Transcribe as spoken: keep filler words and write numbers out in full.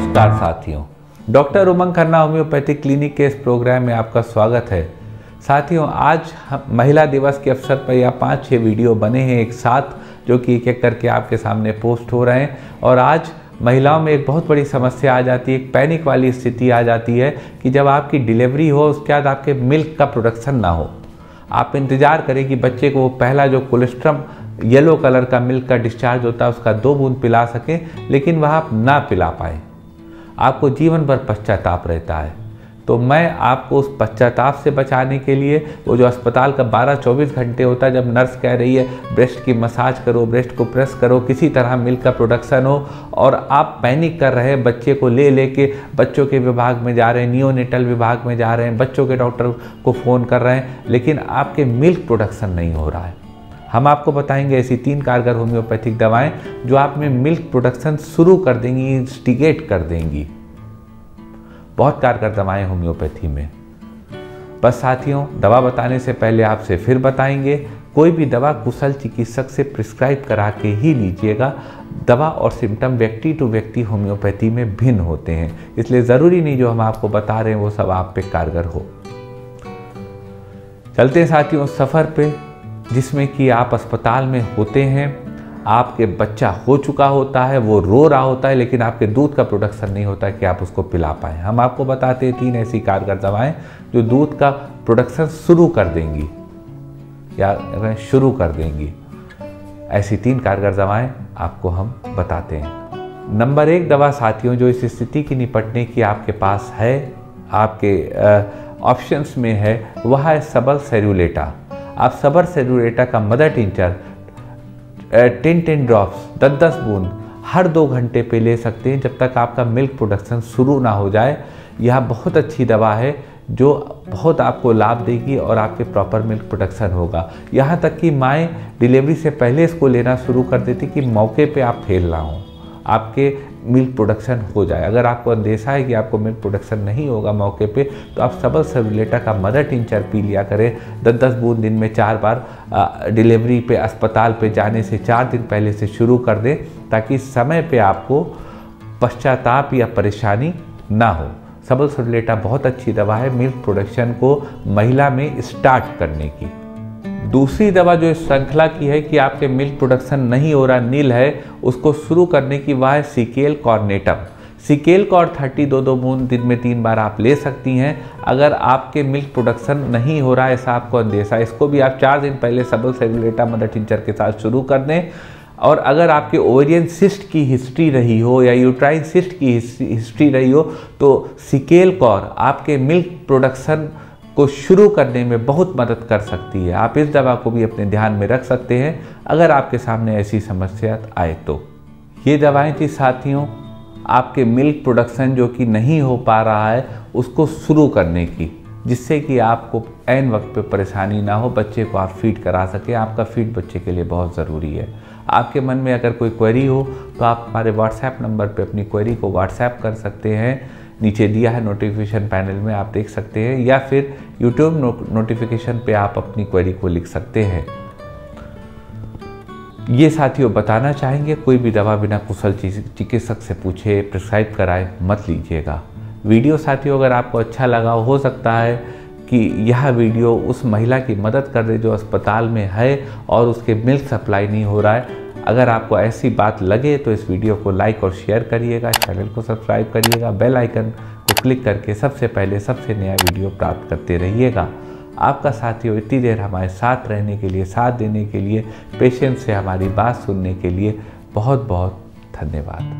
नमस्कार साथियों, doctor Umang Khanna homeopathy clinic के इस प्रोग्राम में आपका स्वागत है। साथियों, आज महिला दिवस के अवसर पर यह पाँच छः वीडियो बने हैं एक साथ, जो कि एक एक करके आपके सामने पोस्ट हो रहे हैं। और आज महिलाओं में एक बहुत बड़ी समस्या आ जाती है, एक पैनिक वाली स्थिति आ जाती है कि जब आपकी डिलीवरी हो उसके बाद आपके मिल्क का प्रोडक्शन ना हो। आप इंतज़ार करें कि बच्चे को वो पहला जो कोलेस्ट्रम येलो कलर का मिल्क का डिस्चार्ज होता है उसका दो बूंद पिला सकें, लेकिन वह आप ना पिला पाए, आपको जीवन भर पश्चाताप रहता है। तो मैं आपको उस पश्चाताप से बचाने के लिए वो जो अस्पताल का बारह चौबीस घंटे होता है, जब नर्स कह रही है ब्रेस्ट की मसाज करो, ब्रेस्ट को प्रेस करो, किसी तरह मिल्क का प्रोडक्शन हो, और आप पैनिक कर रहे हैं, बच्चे को ले लेके बच्चों के विभाग में जा रहे हैं, न्यो निटल विभाग में जा रहे हैं, बच्चों के डॉक्टर को फ़ोन कर रहे हैं, लेकिन आपके मिल्क प्रोडक्शन नहीं हो रहा है। हम आपको बताएंगे ऐसी तीन कारगर होम्योपैथिक दवाएं जो आप में मिल्क प्रोडक्शन शुरू कर देंगी, इंस्टिगेट कर देंगी। बहुत कारगर दवाएं होम्योपैथी में। बस साथियों, दवा बताने से पहले आपसे फिर बताएंगे, कोई भी दवा कुशल चिकित्सक से प्रिस्क्राइब करा के ही लीजिएगा। दवा और सिम्टम व्यक्ति टू व्यक्ति होम्योपैथी में भिन्न होते हैं, इसलिए ज़रूरी नहीं जो हम आपको बता रहे हैं वो सब आप पे कारगर हो। चलते हैं साथियों उस सफ़र पे जिसमें कि आप अस्पताल में होते हैं, आपके बच्चा हो चुका होता है, वो रो रहा होता है, लेकिन आपके दूध का प्रोडक्शन नहीं होता है कि आप उसको पिला पाएँ। हम आपको बताते हैं तीन ऐसी कारगर दवाएं जो दूध का प्रोडक्शन शुरू कर देंगी या शुरू कर देंगी। ऐसी तीन कारगर दवाएं आपको हम बताते हैं। नंबर एक दवा साथियों, जो इस स्थिति की निपटने की आपके पास है, आपके ऑप्शंस में है, वह है सबल सेरुलेटा। आप सबल सेरुलेटा का mother tincture ten ten drops दस दस बूंद हर दो घंटे पे ले सकते हैं जब तक आपका मिल्क प्रोडक्शन शुरू ना हो जाए। यह बहुत अच्छी दवा है जो बहुत आपको लाभ देगी और आपके प्रॉपर मिल्क प्रोडक्शन होगा। यहाँ तक कि माएँ डिलीवरी से पहले इसको लेना शुरू कर देती कि मौके पे आप फेल ना हो, आपके मिल्क प्रोडक्शन हो जाए। अगर आपको अंदेशा है कि आपको मिल्क प्रोडक्शन नहीं होगा मौके पे, तो आप सबल सेरुलेटा का मदर टिंचर पी लिया करें दस दस बूंद दिन में चार बार। डिलीवरी पे अस्पताल पे जाने से चार दिन पहले से शुरू कर दें ताकि समय पे आपको पश्चाताप या परेशानी ना हो। सबल सेरुलेटा बहुत अच्छी दवा है मिल्क प्रोडक्शन को महिला में स्टार्ट करने की। दूसरी दवा जो इस श्रृंखला की है कि आपके मिल्क प्रोडक्शन नहीं हो रहा, नील है, उसको शुरू करने की, वह है सिकेल कॉर्नुटम। सिकेल कॉर्न थर्टी दो दो बूंद दिन में तीन बार आप ले सकती हैं अगर आपके मिल्क प्रोडक्शन नहीं हो रहा ऐसा आपको अंदेशा। इसको भी आप चार दिन पहले सबल सेरुलेटा मदर टिंचर के साथ शुरू कर दें। और अगर आपके ओवेरियन सिस्ट की हिस्ट्री रही हो या यूट्राइन सिस्ट की हिस्ट्री रही हो, तो सिकेल कॉर्न आपके मिल्क प्रोडक्शन को शुरू करने में बहुत मदद कर सकती है। आप इस दवा को भी अपने ध्यान में रख सकते हैं अगर आपके सामने ऐसी समस्या आए। तो ये दवाएं थी साथियों आपके मिल्क प्रोडक्शन जो कि नहीं हो पा रहा है उसको शुरू करने की, जिससे कि आपको ऐन वक्त पे परेशानी ना हो, बच्चे को आप फीड करा सकें। आपका फीड बच्चे के लिए बहुत ज़रूरी है। आपके मन में अगर कोई क्वेरी हो तो आप हमारे व्हाट्सएप नंबर पर अपनी क्वेरी को व्हाट्सएप कर सकते हैं, नीचे दिया है नोटिफिकेशन पैनल में आप देख सकते हैं, या फिर यूट्यूब नो, नोटिफिकेशन पे आप अपनी क्वेरी को लिख सकते हैं। ये साथियों बताना चाहेंगे, कोई भी दवा बिना कुशल चिकित्सक से पूछे प्रिस्क्राइब कराए मत लीजिएगा। वीडियो साथियों अगर आपको अच्छा लगा, हो सकता है कि यह वीडियो उस महिला की मदद कर दे जो अस्पताल में है और उसके मिल्क सप्लाई नहीं हो रहा है। अगर आपको ऐसी बात लगे तो इस वीडियो को लाइक और शेयर करिएगा, चैनल को सब्सक्राइब करिएगा, बेल आइकन को क्लिक करके सबसे पहले सबसे नया वीडियो प्राप्त करते रहिएगा। आपका साथियों इतनी देर हमारे साथ रहने के लिए, साथ देने के लिए, पेशेंस से हमारी बात सुनने के लिए बहुत बहुत धन्यवाद।